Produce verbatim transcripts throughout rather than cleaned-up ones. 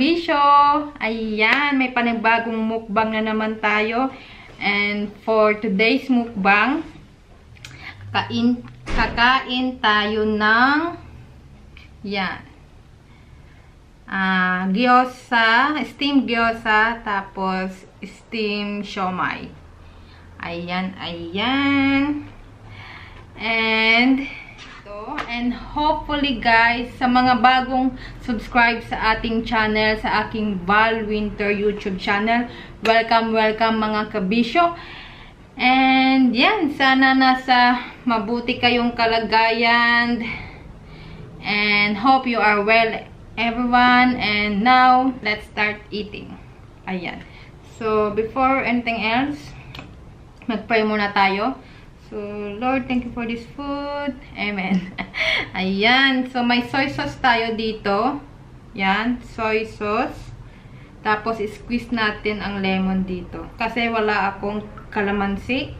kabisyo. Ayan, may panibagong mukbang na naman tayo. And for today's mukbang, kakain, kakain tayo ng yan. Uh, gyoza, steam gyoza, tapos steam siomai. Ayan, ayan. And And hopefully guys, sa mga bagong subscribe sa ating channel, sa aking Val Winter YouTube channel, welcome, welcome mga kabisyo. And yan, sana nasa mabuti kayong kalagayan. And hope you are well everyone. And now, let's start eating. Ayan. So, before anything else, mag-pray muna tayo. So, Lord, thank you for this food. Amen. Ayan. So, may soy sauce tayo dito. Yan. Soy sauce. Tapos, squeeze natin ang lemon dito. Kasi wala akong kalamansi.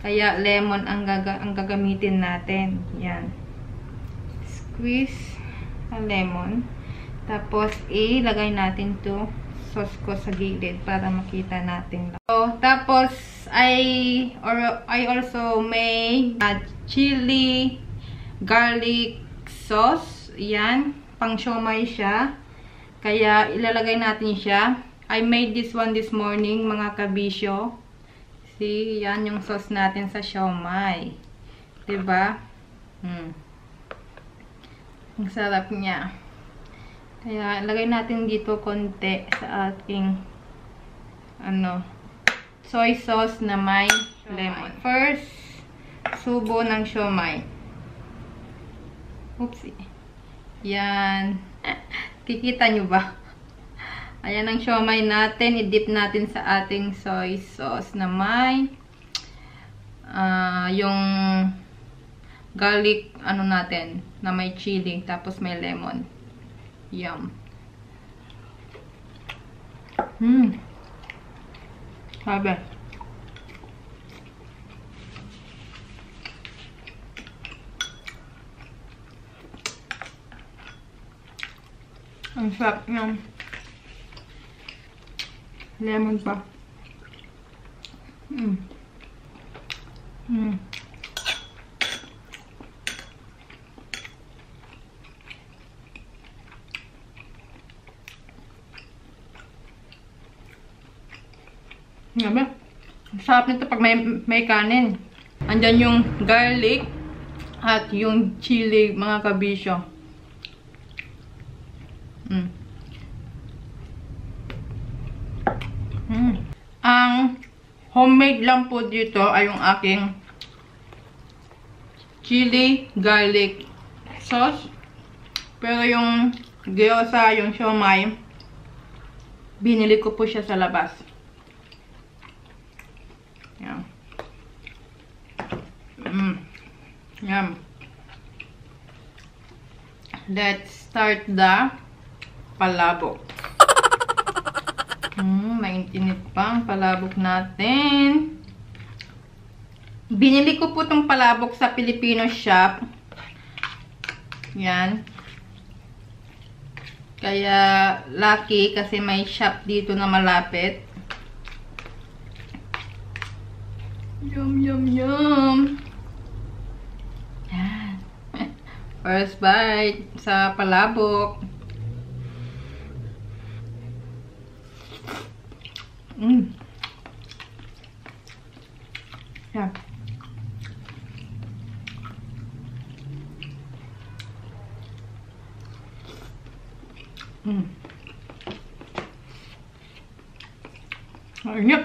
Kaya, lemon ang, gaga ang gagamitin natin. Yan. Squeeze ang lemon. Tapos, ilagay natin to sauce ko sa gilid para makita natin. So, tapos, I, or, I also made a chili garlic sauce. Yan. Pang siomai siya. Kaya, ilalagay natin siya. I made this one this morning, mga kabisyo. See, yan yung sauce natin sa siomai. Diba? Hmm. Ang sarap niya. Kaya, ilagay natin dito konti sa ating ano, soy sauce na may lemon. First, subo ng siomai. Oopsie. Yan. Kikita nyo ba? Ayan ang siomai natin. I-dip natin sa ating soy sauce na may uh, yung garlic, ano natin, na may chili, tapos may lemon. Yum. Mmm. Sabi. Ang sarap ng lemon pa. Mmm. Mmm. Sabi, sarap nito pag may, may kanin. Andyan yung garlic at yung chili, mga kabisyo. Mm. Mm. Ang homemade lang po dito ay yung aking chili garlic sauce. Pero yung gyoza, yung siomai, binili ko po siya sa labas. Yum. Let's start the palabok. Hmm, maintinit pa ang palabok natin. Binili ko po itong palabok sa Filipino shop. Yan. Kaya lucky kasi may shop dito na malapit. Yum, yum, yum. First bite sa palabok. Mm. Yeah. Mm. Ayun. Mm.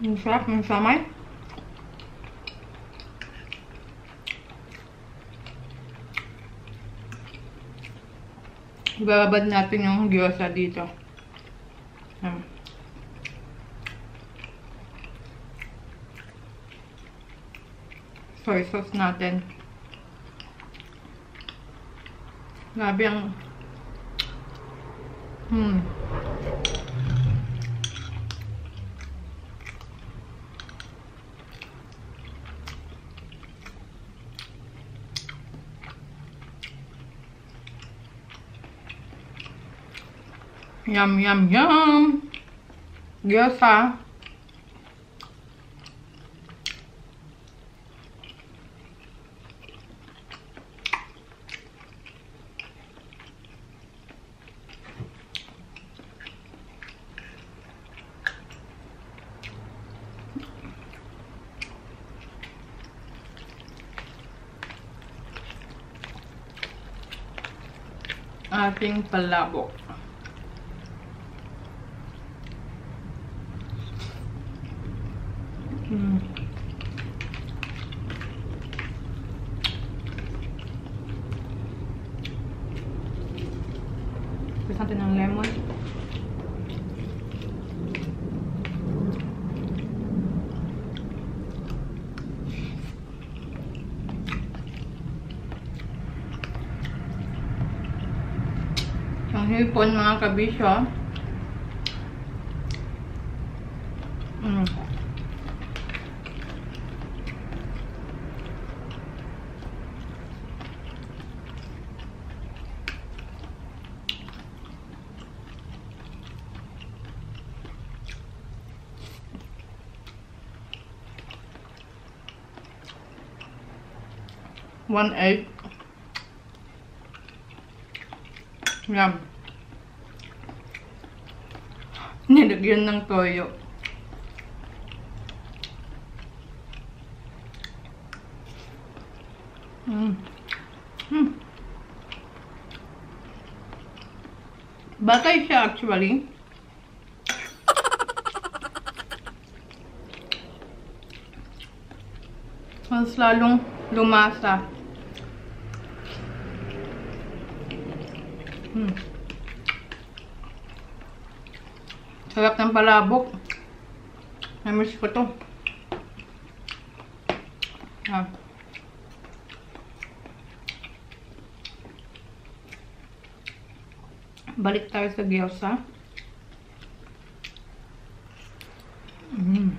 Ang sarap ng siomai. Ibababad natin yung gyoza dito. Ayan. Soy sauce natin. Grabe ang hmm. Yum, yum, yum. Gyoza. Ating palabok. Hmm. Tapos natin ng lemon. Hipon mga kabisyo. Mm. One egg. Yum. Nilagyan ng toyo. Mm. Mm. Batay siya actually. Mas lalong lumasa. Mm. Sarap ng palabok. Namiss ko to. Ah. Balik tayo sa gyoza. Mm.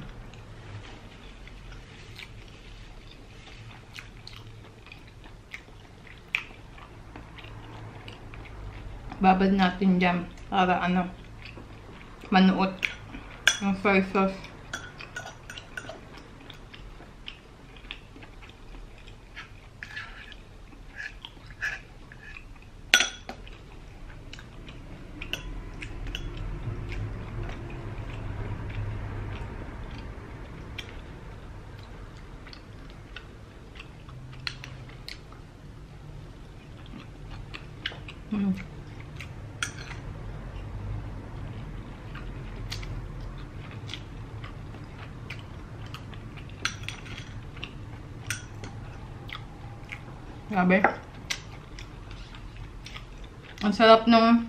Babad natin dyan para ano, manuot ng soy sauce. Mm. Grabe. Ang sarap ng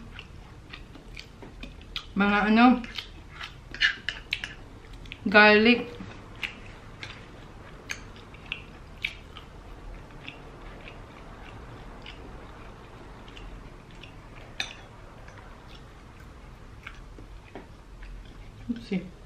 mga ano, garlic. Let's see.